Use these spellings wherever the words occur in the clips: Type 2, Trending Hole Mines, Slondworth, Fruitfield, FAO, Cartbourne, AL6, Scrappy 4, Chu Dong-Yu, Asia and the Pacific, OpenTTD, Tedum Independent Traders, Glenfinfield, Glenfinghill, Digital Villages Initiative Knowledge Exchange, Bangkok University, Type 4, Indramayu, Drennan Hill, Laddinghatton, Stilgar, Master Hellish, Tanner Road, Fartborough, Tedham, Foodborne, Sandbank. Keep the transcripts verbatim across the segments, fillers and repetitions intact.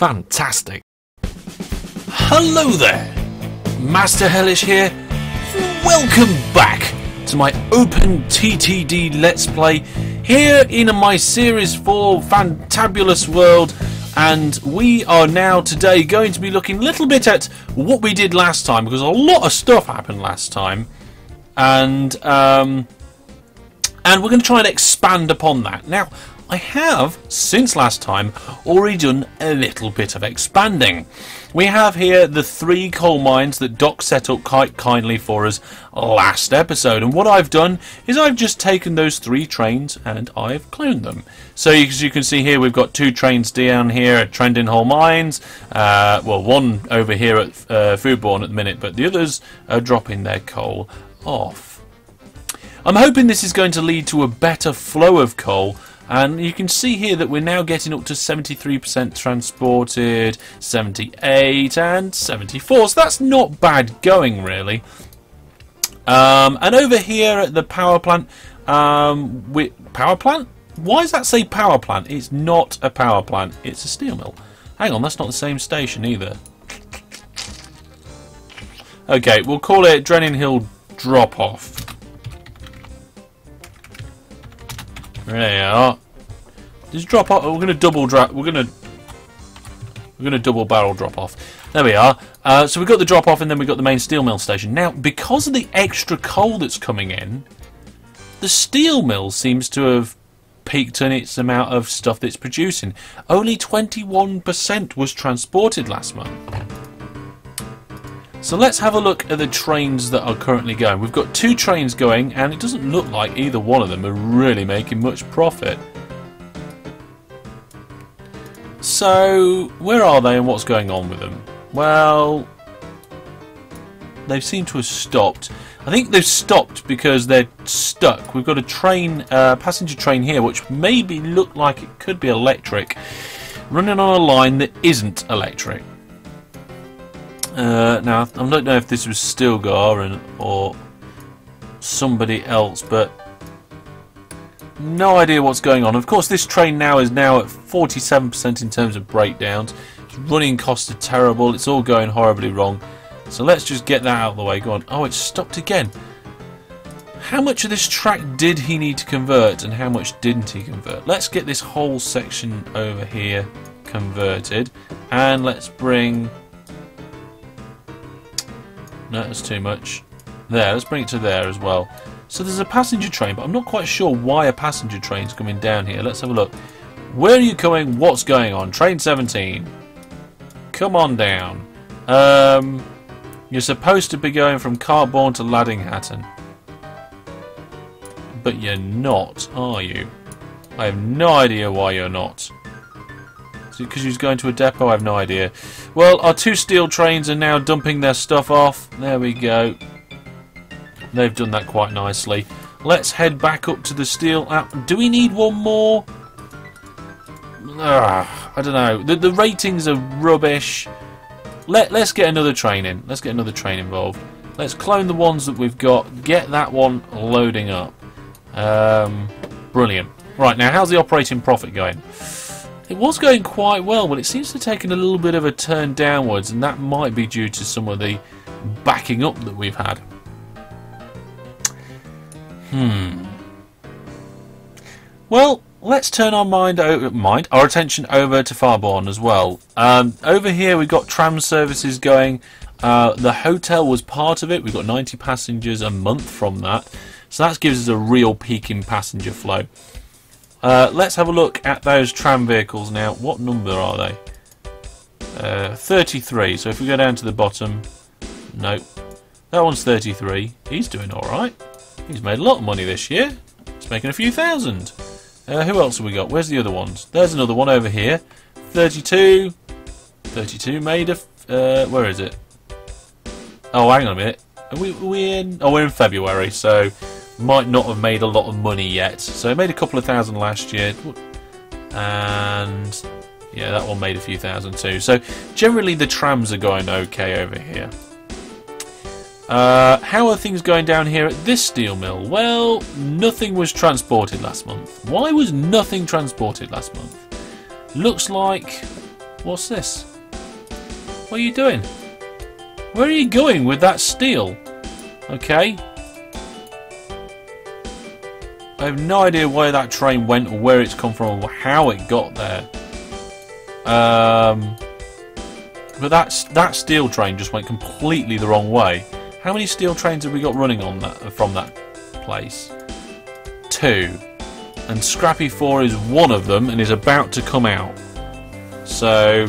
Fantastic. Hello there! Master Hellish here. Welcome back to my OpenTTD Let's Play here in my Series four Fantabulous World, and we are now today going to be looking a little bit at what we did last time, because a lot of stuff happened last time, and um, and we're going to try and expand upon that. Now, I have, since last time, already done a little bit of expanding. We have here the three coal mines that Doc set up quite kindly for us last episode. And what I've done is I've just taken those three trains and I've cloned them. So as you can see here, we've got two trains down here at Trending Hole Mines. Uh, well, one over here at uh, Foodborne at the minute, but the others are dropping their coal off. I'm hoping this is going to lead to a better flow of coal. And you can see here that we're now getting up to seventy-three percent transported, seventy-eight and seventy-four. So that's not bad going, really. Um, and over here at the power plant, um, we, power plant? Why does that say power plant? It's not a power plant. It's a steel mill. Hang on, that's not the same station either. Okay, we'll call it Drennan Hill Drop-Off. There you are. Just drop off. We're going to double drop. We're going to we're going to double barrel drop off. There we are. Uh, so we've got the drop off, and then we've got the main steel mill station. Now, because of the extra coal that's coming in, the steel mill seems to have peaked in its amount of stuff that's producing. Only twenty-one percent was transported last month. So let's have a look at the trains that are currently going. We've got two trains going, and it doesn't look like either one of them are really making much profit. So, where are they and what's going on with them? Well, they seem to have stopped. I think they've stopped because they're stuck. We've got a train, uh, passenger train here, which maybe looked like it could be electric, running on a line that isn't electric. Uh, now, I don't know if this was Stilgar and, or somebody else, but no idea what's going on. Of course, this train now is now at forty-seven percent in terms of breakdowns. Its running costs are terrible. It's all going horribly wrong. So let's just get that out of the way. Go on. Oh, it's stopped again. How much of this track did he need to convert and how much didn't he convert? Let's get this whole section over here converted. And let's bring... No, that's too much. There, let's bring it to there as well. So there's a passenger train, but I'm not quite sure why a passenger train's coming down here. Let's have a look. Where are you going? What's going on? Train seventeen. Come on down. Um, you're supposed to be going from Cartbourne to Laddinghatton. But you're not, are you? I have no idea why you're not. Is it because he's going to a depot? I have no idea. Well, our two steel trains are now dumping their stuff off. There we go. They've done that quite nicely. Let's head back up to the steel app. Do we need one more? Ugh, I don't know. The, the ratings are rubbish. Let, let's get another train in. Let's get another train involved. Let's clone the ones that we've got. Get that one loading up. Um, brilliant. Right, now how's the operating profit going? It was going quite well, but it seems to have taken a little bit of a turn downwards, and that might be due to some of the backing up that we've had. Hmm. Well, let's turn our mind over, mind our attention over to Foodborne as well. Um, over here we've got tram services going. Uh, the hotel was part of it. We've got ninety passengers a month from that, so that gives us a real peak in passenger flow. Uh, let's have a look at those tram vehicles now. What number are they? Uh, thirty-three. So if we go down to the bottom... Nope. That one's thirty-three. He's doing alright. He's made a lot of money this year. He's making a few thousand. Uh, who else have we got? Where's the other ones? There's another one over here. thirty-two. thirty-two made a... F uh, where is it? Oh, hang on a minute. Are we, are we in... Oh, we're in February, so... Might not have made a lot of money yet. So it made a couple of thousand last year, and yeah, that one made a few thousand too. So generally the trams are going okay over here. Uh, how are things going down here at this steel mill? Well, nothing was transported last month. Why was nothing transported last month? Looks like What's this? What are you doing? Where are you going with that steel? Okay. I have no idea where that train went or where it's come from or how it got there. Um, but that's, that steel train just went completely the wrong way. How many steel trains have we got running on that from that place? Two. And Scrappy four is one of them and is about to come out. So...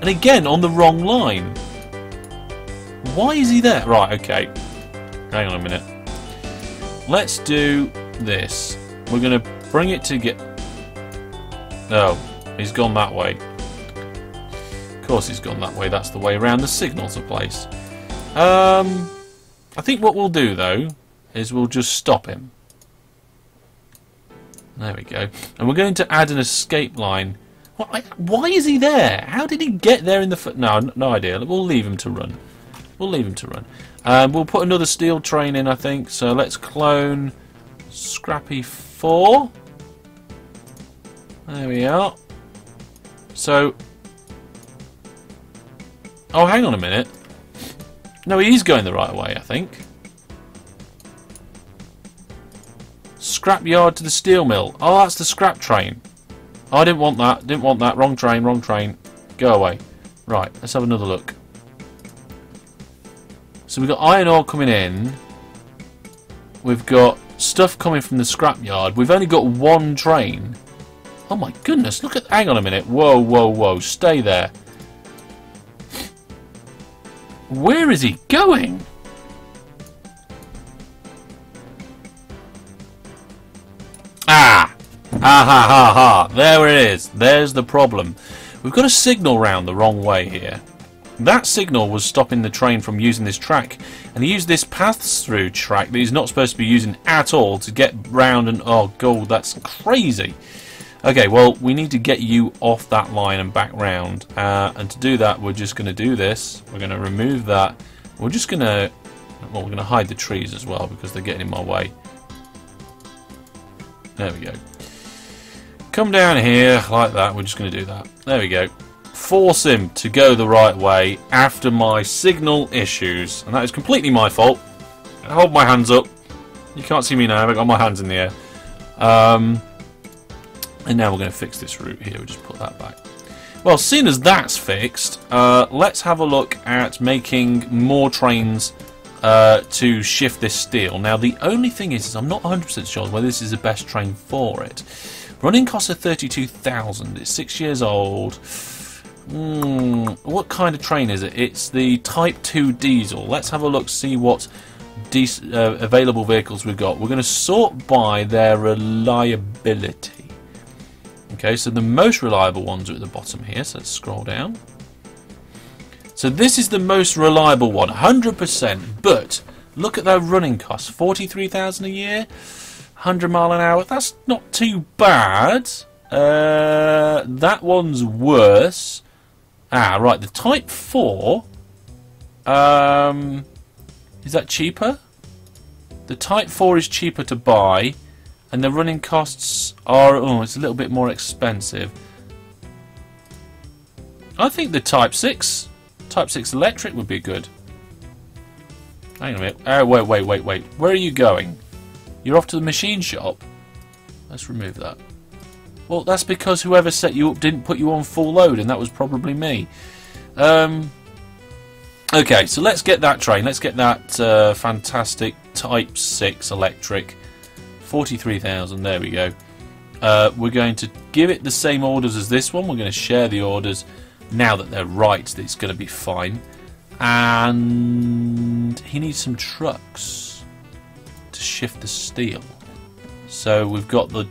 and again, on the wrong line. Why is he there? Right, okay. Hang on a minute. Let's do this. We're going to bring it to get... no, he's gone that way. Of course he's gone that way. That's the way around the signals are placed. Um, I think what we'll do, though, is we'll just stop him. There we go. And we're going to add an escape line. Why is he there? How did he get there in the foot? No, no idea. We'll leave him to run. We'll leave him to run. Um, we'll put another steel train in, I think. So let's clone Scrappy four. There we are. So... oh, hang on a minute. No, he's going the right way, I think. Scrap yard to the steel mill. Oh, that's the scrap train. Oh, I didn't want that. Didn't want that. Wrong train, wrong train. Go away. Right, let's have another look. So we've got iron ore coming in. We've got stuff coming from the scrap yard. We've only got one train. Oh my goodness, look at... hang on a minute. Whoa, whoa, whoa. Stay there. Where is he going? Ah! Ha ha ha ha. There it is. There's the problem. We've got a signal round the wrong way here. That signal was stopping the train from using this track, and he used this pass-through track that he's not supposed to be using at all to get round and... oh god, that's crazy. Okay, well, we need to get you off that line and back round. Uh, and to do that, we're just going to do this. We're going to remove that. We're just going to... well, we're going to hide the trees as well because they're getting in my way. There we go. Come down here like that. We're just going to do that. There we go. Force him to go the right way after my signal issues. And that is completely my fault. I hold my hands up. You can't see me now. I've got my hands in the air. Um... And now we're going to fix this route here. We'll just put that back. Well, seeing as that's fixed, uh, let's have a look at making more trains uh, to shift this steel. Now, the only thing is, is I'm not one hundred percent sure whether this is the best train for it. Running costs are thirty-two thousand. It's six years old. Mm, what kind of train is it? It's the Type two diesel. Let's have a look, see what de uh, available vehicles we've got. We're going to sort by their reliability. Okay, so the most reliable ones are at the bottom here, so let's scroll down. So this is the most reliable one, one hundred percent, but look at their running costs, forty-three thousand a year, one hundred mile an hour, that's not too bad. Uh, that one's worse. Ah, right, the Type four, um, is that cheaper? The Type four is cheaper to buy. And the running costs are... oh, it's a little bit more expensive. I think the Type six... Type six electric would be good. Hang on a minute. Oh, wait, wait, wait, wait. Where are you going? You're off to the machine shop. Let's remove that. Well, that's because whoever set you up didn't put you on full load, and that was probably me. Um, okay, so let's get that train. Let's get that uh, fantastic Type six electric... forty-three thousand, there we go. Uh, we're going to give it the same orders as this one. We're going to share the orders. Now that they're right, it's going to be fine. And he needs some trucks to shift the steel. So we've got the...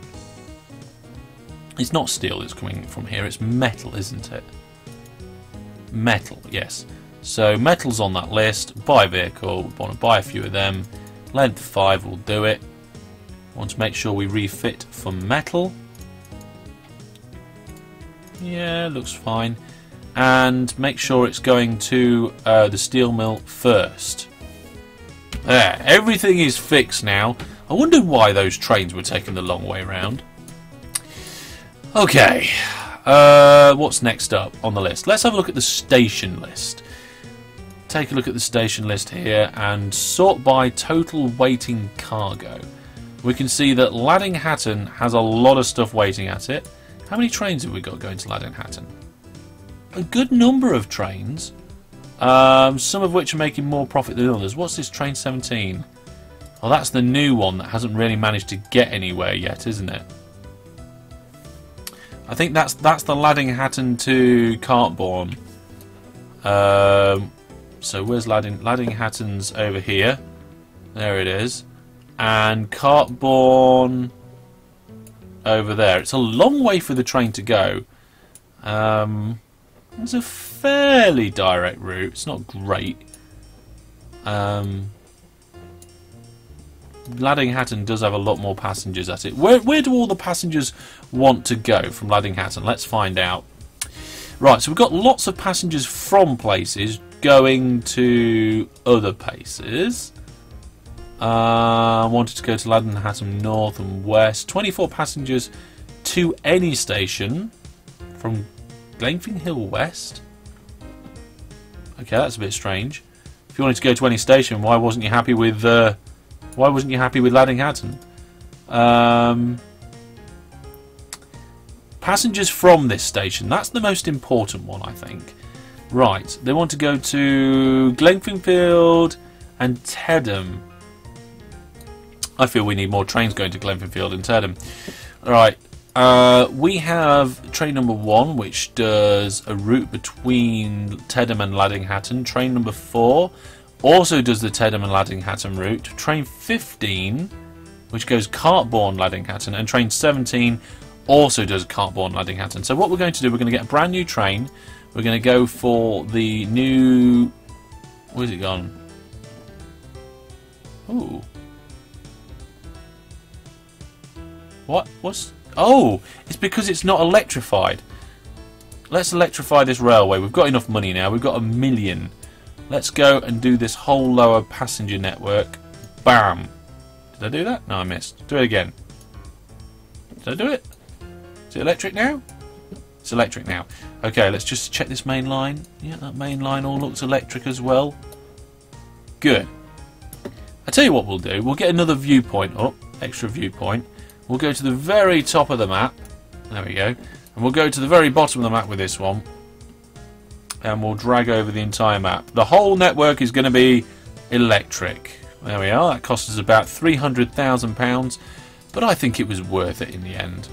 it's not steel that's coming from here. It's metal, isn't it? Metal, yes. So metal's on that list. Buy vehicle. We want to buy a few of them. Length five will do it. Want to make sure we refit for metal. Yeah, looks fine. And make sure it's going to uh, the steel mill first. There, everything is fixed now. I wondered why those trains were taking the long way round. Okay, uh, uh, what's next up on the list? Let's have a look at the station list. Take a look at the station list here and sort by total waiting cargo. We can see that Laddinghatton has a lot of stuff waiting at it. How many trains have we got going to Laddinghatton? A good number of trains, um, some of which are making more profit than others. What's this train seventeen? Well, that's the new one that hasn't really managed to get anywhere yet, isn't it? I think that's that's the Laddinghatton to Cartbourne. Um, so where's Ladding Laddinghatton's over here? There it is, and Cartbourne over there. It's a long way for the train to go. Um, it's a fairly direct route. It's not great. Um, Laddinghatton does have a lot more passengers at it. Where, where do all the passengers want to go from Laddinghatton? Let's find out. Right, so we've got lots of passengers from places going to other places. I uh, wanted to go to Laddinghatton North and West. twenty-four passengers to any station from Glenfinghill West. Okay, that's a bit strange. If you wanted to go to any station, why wasn't you happy with... Uh, Why wasn't you happy with Laddinghatton? Um, passengers from this station. That's the most important one, I think. Right. They want to go to Glenfinfield and Tedham. I feel we need more trains going to Glenfinfield and Tedham. Alright. Uh, we have train number one, which does a route between Tedham and Laddinghatton. Train number four also does the Tedham and Laddinghatton route. Train fifteen, which goes Cartbourne Laddinghatton, and train seventeen also does Cartbourne Laddinghatton. So what we're going to do, we're going to get a brand new train. We're going to go for the new... Where's it gone? Ooh. What? What's... Oh! It's because it's not electrified. Let's electrify this railway. We've got enough money now. We've got a million. Let's go and do this whole lower passenger network. Bam! Did I do that? No, I missed. Do it again. Did I do it? Is it electric now? It's electric now. Okay, let's just check this main line. Yeah, that main line all looks electric as well. Good. I tell you what we'll do. We'll get another viewpoint up. Extra viewpoint. We'll go to the very top of the map. There we go. And we'll go to the very bottom of the map with this one. And we'll drag over the entire map. The whole network is going to be electric. There we are. That cost us about three hundred thousand pounds. But I think it was worth it in the end.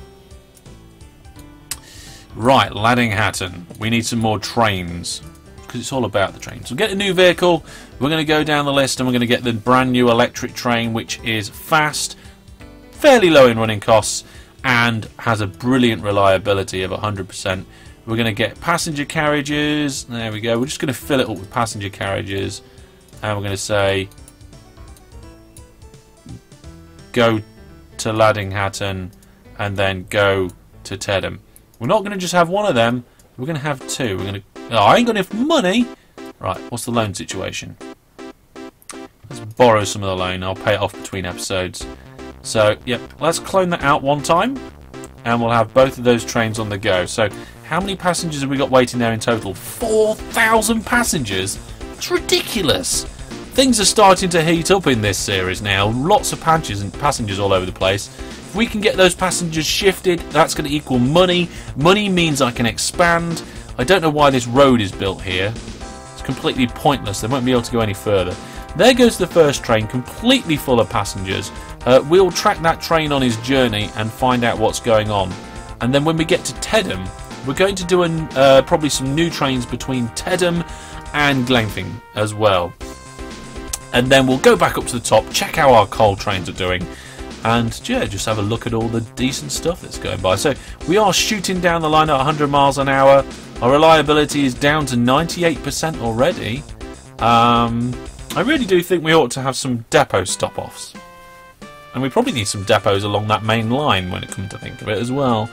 Right, Laddinghatton. We need some more trains. Because it's all about the trains. We'll get a new vehicle. We're going to go down the list and we're going to get the brand new electric train, which is fast, fairly low in running costs, and has a brilliant reliability of one hundred percent. We're going to get passenger carriages. There we go. We're just going to fill it up with passenger carriages. And we're going to say, go to Laddinghatton and then go to Tedham. We're not going to just have one of them. We're going to have two. We're going to... Oh, I ain't got enough money. Right, what's the loan situation? Let's borrow some of the loan. I'll pay it off between episodes. So, yep. Let's clone that out one time. And we'll have both of those trains on the go. So... How many passengers have we got waiting there in total? four thousand passengers? That's ridiculous. Things are starting to heat up in this series now. Lots of patches and passengers all over the place. If we can get those passengers shifted, that's going to equal money. Money means I can expand. I don't know why this road is built here. It's completely pointless. They won't be able to go any further. There goes the first train, completely full of passengers. Uh, we'll track that train on his journey and find out what's going on. And then when we get to Tedham, we're going to do an, uh, probably some new trains between Tedham and Glenfing as well. And then we'll go back up to the top, check how our coal trains are doing, and yeah, just have a look at all the decent stuff that's going by. So we are shooting down the line at one hundred miles an hour. Our reliability is down to ninety-eight percent already. Um, I really do think we ought to have some depot stop-offs. And we probably need some depots along that main line when it comes to think of it as well.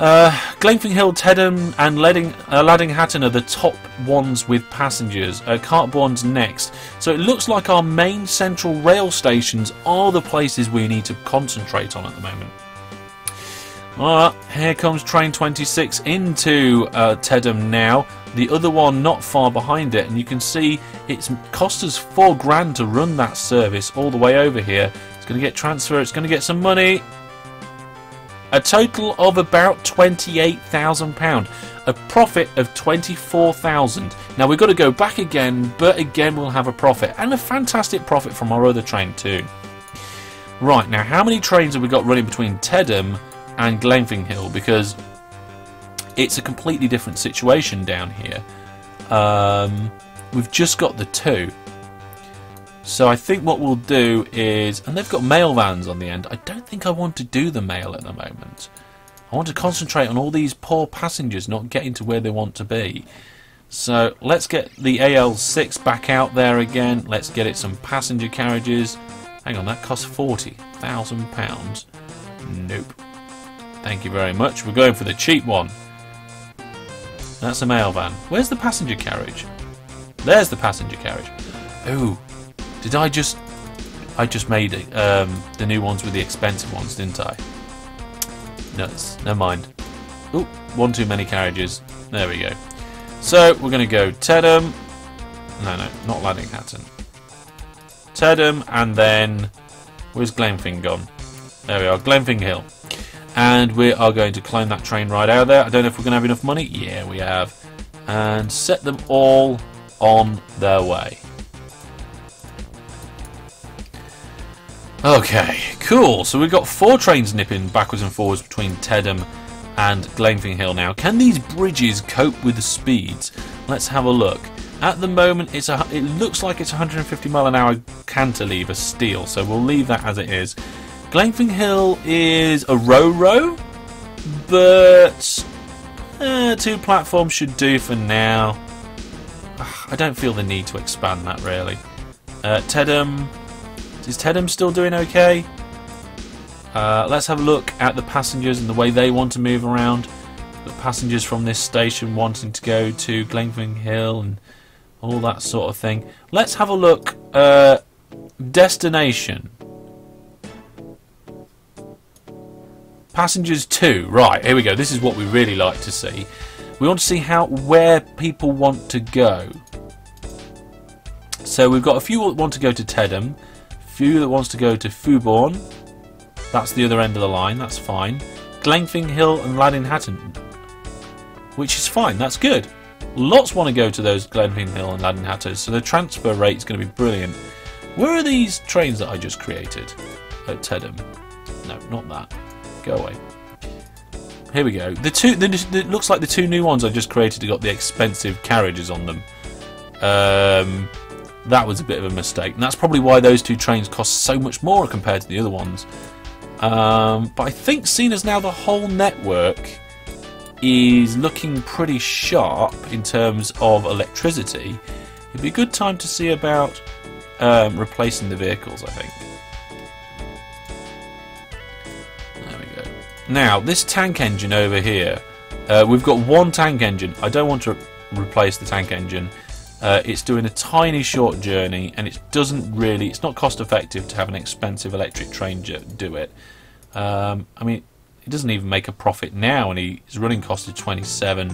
Uh, Glenfinghill, Tedham and Ladding, uh, Laddinghatton are the top ones with passengers. uh, Cartbourne's next. So it looks like our main central rail stations are the places we need to concentrate on at the moment. Uh, here comes train twenty-six into uh, Tedham now. The other one not far behind it, and you can see it's cost us four grand to run that service all the way over here. It's going to get transfer. It's going to get some money. A total of about twenty-eight thousand pounds. A profit of twenty-four thousand pounds. Now we've got to go back again, but again we'll have a profit. And a fantastic profit from our other train too. Right, now how many trains have we got running between Tedham and Glenfinghill? Because it's a completely different situation down here. Um, we've just got the two. So I think what we'll do is... And they've got mail vans on the end. I don't think I want to do the mail at the moment. I want to concentrate on all these poor passengers not getting to where they want to be. So let's get the A L six back out there again. Let's get it some passenger carriages. Hang on, that costs forty thousand pounds. Nope. Thank you very much. We're going for the cheap one. That's a mail van. Where's the passenger carriage? There's the passenger carriage. Ooh. Did I just... I just made it, um, the new ones with the expensive ones, didn't I? Nuts. Never mind. Ooh, one too many carriages. There we go. So, we're going to go Tedham. No, no, not Laddinghatton. Tedham, and then... Where's Glenfing gone? There we are, Glenfinghill. And we are going to climb that train right out of there. I don't know if we're going to have enough money. Yeah, we have. And set them all on their way. Okay, cool. So we've got four trains nipping backwards and forwards between Tedham and Glenfinghill now. Can these bridges cope with the speeds? Let's have a look. At the moment, it's a, it looks like it's one hundred fifty mile an hour cantilever steel, so we'll leave that as it is. Glenfinghill is a row-row, but uh, two platforms should do for now. I don't feel the need to expand that, really. Uh, Tedham... Is Tedham still doing okay? Uh, let's have a look at the passengers and the way they want to move around. The passengers from this station wanting to go to Glenfinghill and all that sort of thing. Let's have a look. Uh, destination. Passengers two. Right, here we go. This is what we really like to see. We want to see how where people want to go. So we've got a few that want to go to Tedham. Few that wants to go to Foodborne. That's the other end of the line, that's fine. Glenfinghill and Laddinghatton, which is fine, that's good. Lots want to go to those Glenfinghill and Laddinghatton, so the transfer rate is going to be brilliant. Where are these trains that I just created at Tedham? No, not that. Go away. Here we go. The two. The, it looks like the two new ones I just created have got the expensive carriages on them. Um... That was a bit of a mistake. And that's probably why those two trains cost so much more compared to the other ones. Um, but I think seeing as now the whole network is looking pretty sharp in terms of electricity, it'd be a good time to see about um, replacing the vehicles, I think. There we go. Now, this tank engine over here. Uh, we've got one tank engine. I don't want to re- replace the tank engine. Uh, it's doing a tiny short journey, and it doesn't really, it's not cost effective to have an expensive electric train do it. Um, I mean, it doesn't even make a profit now, and his running cost is twenty-seven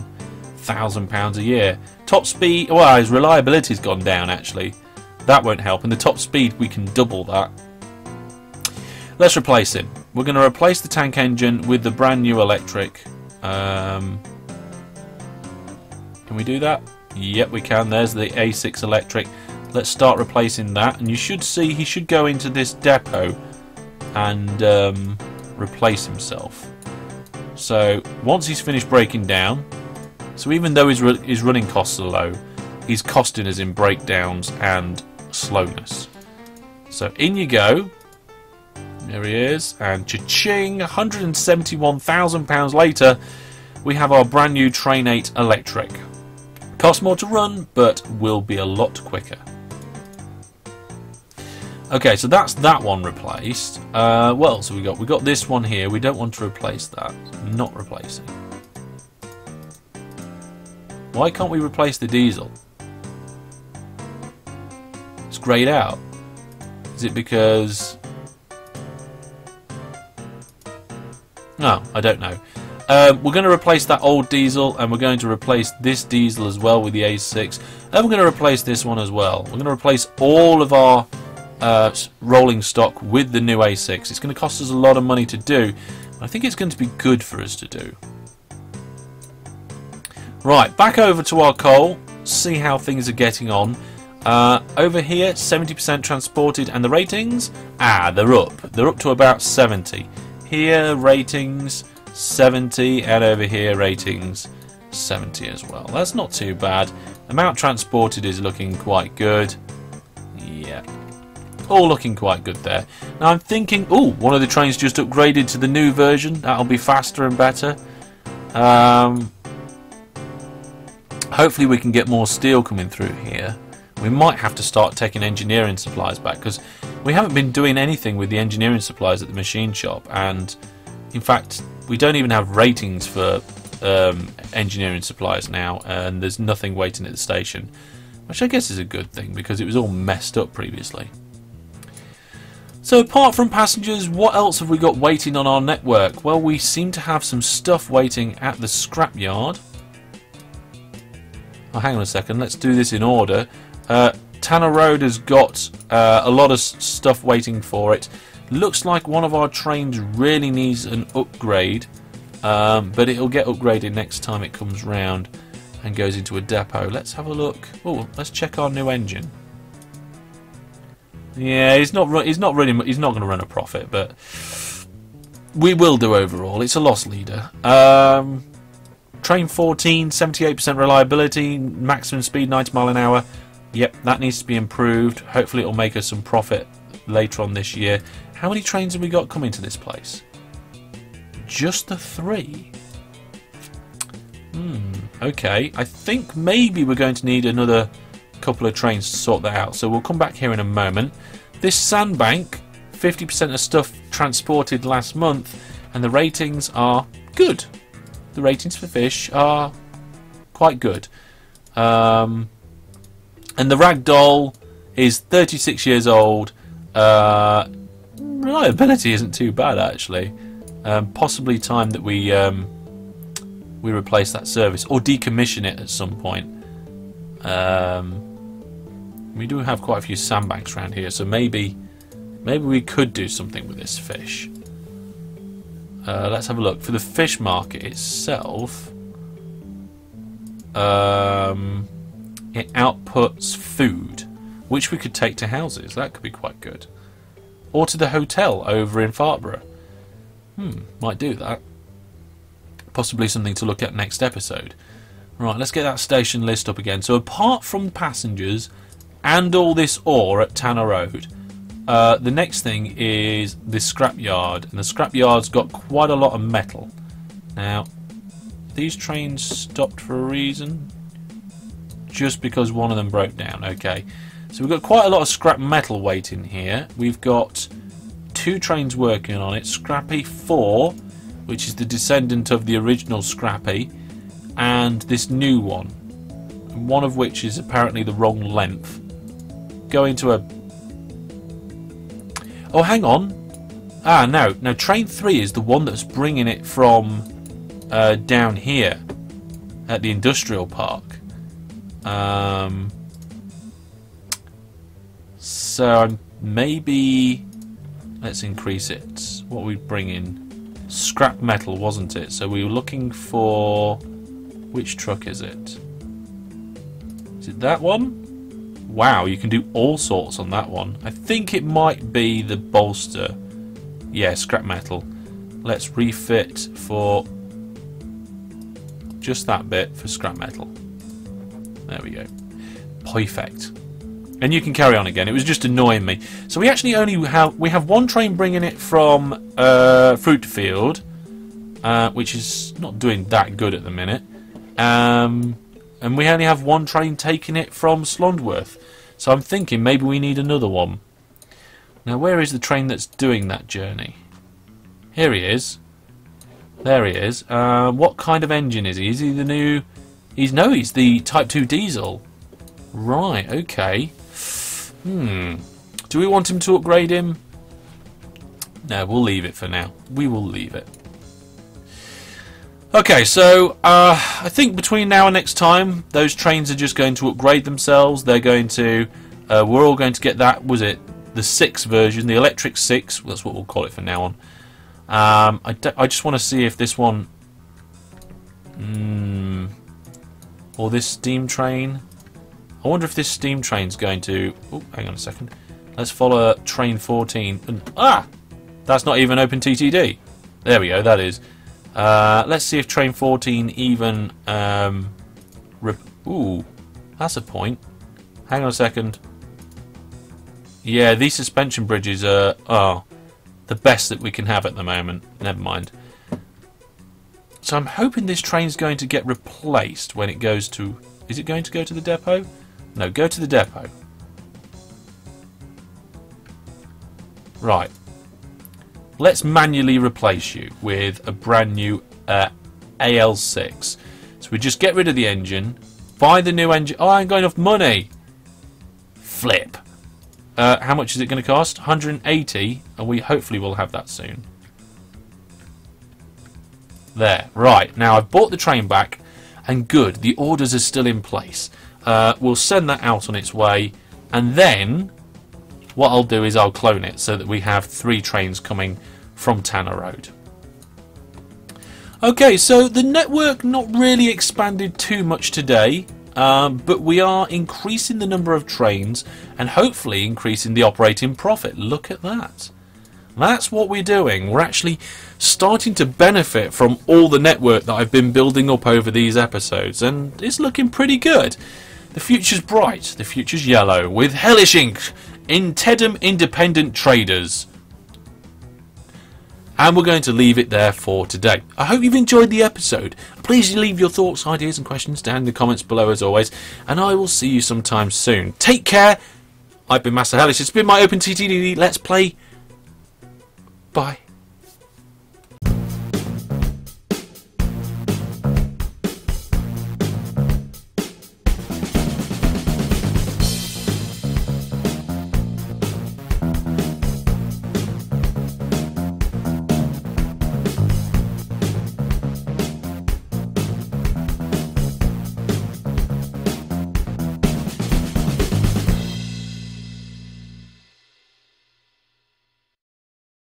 thousand pounds a year. Top speed, well, his reliability's gone down actually. That won't help, and the top speed, we can double that. Let's replace him. We're going to replace the tank engine with the brand new electric. Um, can we do that? Yep, we can. There's the A six electric. Let's start replacing that, and you should see he should go into this depot and um, replace himself. So once he's finished breaking down, so even though his, his running costs are low, he's costing us in breakdowns and slowness. So in you go. There he is, and cha-ching, one hundred seventy-one thousand pounds later, we have our brand new Train eight electric. Costs more to run, but will be a lot quicker. Okay, so that's that one replaced. Uh, well, so we got we got this one here. We don't want to replace that. Not replacing. Why can't we replace the diesel? It's greyed out. Is it because? Oh, I don't know. Um, we're going to replace that old diesel, and we're going to replace this diesel as well with the A six, and we're going to replace this one as well. We're going to replace all of our uh, rolling stock with the new A six. It's going to cost us a lot of money to do. I think it's going to be good for us to do. Right, back over to our coal, see how things are getting on. Uh, over here, seventy percent transported, and the ratings? Ah, they're up. They're up to about seventy. Here, ratings seventy, and over here ratings seventy as well. That's not too bad. Amount transported is looking quite good. Yeah, all looking quite good there. Now I'm thinking, oh, one of the trains just upgraded to the new version. That'll be faster and better. Um, hopefully we can get more steel coming through here. We might have to start taking engineering supplies back, because we haven't been doing anything with the engineering supplies at the machine shop, and in fact we don't even have ratings for um, engineering supplies now, and there's nothing waiting at the station, which I guess is a good thing because it was all messed up previously. So apart from passengers, what else have we got waiting on our network? Well, we seem to have some stuff waiting at the scrapyard. Oh, hang on a second, let's do this in order. Uh, Tanner Road has got uh, a lot of stuff waiting for it. Looks like one of our trains really needs an upgrade, um, but it'll get upgraded next time it comes round and goes into a depot. Let's have a look. Oh, let's check our new engine. Yeah, he's not he's not really he's not going to run a profit, but we will do overall. It's a loss leader. Um, train fourteen, seventy-eight percent reliability, maximum speed ninety mile an hour. Yep, that needs to be improved. Hopefully, it'll make us some profit later on this year. How many trains have we got coming to this place? Just the three. Hmm, okay. I think maybe we're going to need another couple of trains to sort that out, so we'll come back here in a moment. This Sandbank, fifty percent of stuff transported last month, and the ratings are good. The ratings for fish are quite good. Um, and the Ragdoll is thirty-six years old. Uh, reliability isn't too bad actually. Um, possibly time that we um, we replace that service or decommission it at some point. Um, we do have quite a few sandbanks around here, so maybe maybe we could do something with this fish. Uh, let's have a look for the fish market itself. Um, it outputs food, which we could take to houses. That could be quite good. Or to the hotel over in Fartborough. Hmm, might do that. Possibly something to look at next episode. Right, let's get that station list up again. So apart from passengers and all this ore at Tanner Road, uh, the next thing is the scrapyard. And the scrapyard's got quite a lot of metal. Now, these trains stopped for a reason. Just because one of them broke down, okay. So we've got quite a lot of scrap metal waiting here. We've got two trains working on it. Scrappy four, which is the descendant of the original Scrappy, and this new one. One of which is apparently the wrong length. Going to a... Oh, hang on. Ah, no. No, train three is the one that's bringing it from uh, down here at the industrial park. Um... So maybe let's increase it. What we bring in, scrap metal, wasn't it? So we were looking for, which truck is it? Is it that one? Wow, you can do all sorts on that one. I think it might be the bolster. Yeah, scrap metal. Let's refit for just that bit for scrap metal. There we go. Perfect. And you can carry on again. It was just annoying me. So we actually only have we have one train bringing it from uh, Fruitfield, uh, which is not doing that good at the minute, um, and we only have one train taking it from Slondworth. So I'm thinking maybe we need another one. Now where is the train that's doing that journey? Here he is. There he is. Uh, what kind of engine is he? Is he the new? He's no, he's the Type two diesel. Right. Okay. Hmm. Do we want him to upgrade him? No, we'll leave it for now. We will leave it. Okay, so uh, I think between now and next time, those trains are just going to upgrade themselves. They're going to, uh, we're all going to get that. Was it the six version, the electric six? That's what we'll call it from now on. Um, I, d I just want to see if this one, mm, or this steam train. I wonder if this steam train's going to. Oh, hang on a second. Let's follow train fourteen. Ah, that's not even Open T T D. There we go. That is. Uh, let's see if train fourteen even, um, rip ooh, that's a point. Hang on a second. Yeah, these suspension bridges are, are the best that we can have at the moment. Never mind. So I'm hoping this train's going to get replaced when it goes to... Is it going to go to the depot? No, go to the depot. Right. Let's manually replace you with a brand new uh, A L six. So we just get rid of the engine, buy the new engine. Oh, I ain't got enough money. Flip. Uh, how much is it going to cost? one hundred and eighty, and we hopefully will have that soon. There. Right. Now I've bought the train back, and good. The orders are still in place. Uh, we'll send that out on its way, and then... What I'll do is I'll clone it so that we have three trains coming from Tanner Road. Okay, so the network not really expanded too much today, um, but we are increasing the number of trains and hopefully increasing the operating profit. Look at that. That's what we're doing. We're actually starting to benefit from all the network that I've been building up over these episodes, and it's looking pretty good. The future's bright, the future's yellow, with Hellish Incorporated in Tedum Independent Traders. And we're going to leave it there for today. I hope you've enjoyed the episode. Please leave your thoughts, ideas and questions down in the comments below as always. And I will see you sometime soon. Take care. I've been Master Hellish. It's been my Open T T D Let's Play. Bye.